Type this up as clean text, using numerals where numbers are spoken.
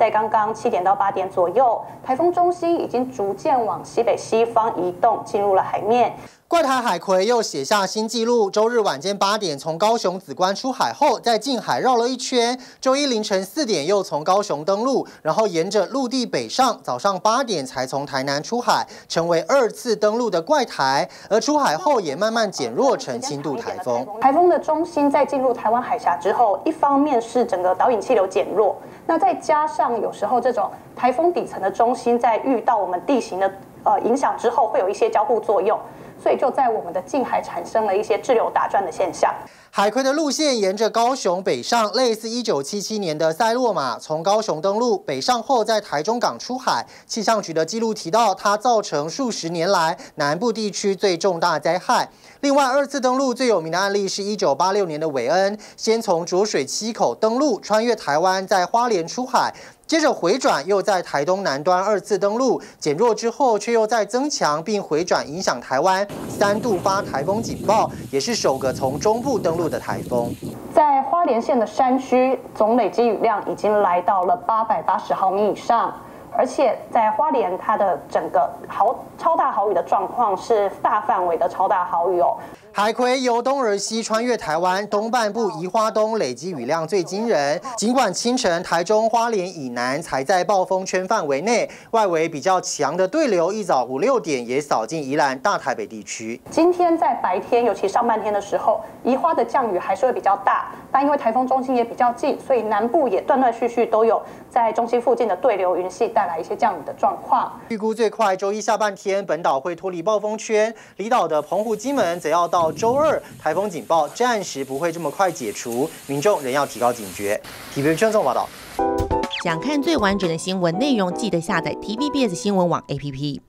在刚刚7点到8点左右，台风中心已经逐渐往西北西方移动，进入了海面。 怪台海葵又写下新纪录。周日晚间8点从高雄梓官出海后，在近海绕了一圈。周一凌晨4点又从高雄登陆，然后沿着陆地北上，早上8点才从台南出海，成为2次登陆的怪台。而出海后也慢慢减弱成轻度台风。台风的中心在进入台湾海峡之后，一方面是整个导引气流减弱，那再加上有时候这种台风底层的中心在遇到我们地形的影响之后，会有一些交互作用。 所以就在我们的近海产生了一些滞留打转的现象。海葵的路线沿着高雄北上，类似1977年的塞洛马，从高雄登陆北上后，在台中港出海。气象局的记录提到，它造成数十年来南部地区最重大灾害。另外，2次登陆最有名的案例是1986年的韦恩，先从浊水溪口登陆，穿越台湾，在花莲出海。 接着回转，又在台东南端2次登陆，减弱之后却又再增强并回转，影响台湾3度8台风警报，也是首个从中部登陆的台风。在花莲县的山区，总累积雨量已经来到了880毫米以上，而且在花莲它的整个超大豪雨的状况是大范围的超大豪雨哦。 海葵由东而西穿越台湾东半部，宜花东累积雨量最惊人。尽管清晨台中、花莲以南才在暴风圈范围内，外围比较强的对流一早5、6点也扫进宜兰、大台北地区。今天在白天，尤其上半天的时候，宜花的降雨还是会比较大。但因为台风中心也比较近，所以南部也断断续续都有在中心附近的对流云系带来一些降雨的状况。预估最快周一下半天，本岛会脱离暴风圈，离岛的澎湖、金门则要到。 到周二，台风警报暂时不会这么快解除，民众仍要提高警觉。TVBS 郑重报道。想看最完整的新闻内容，记得下载 TVBS 新闻网 APP。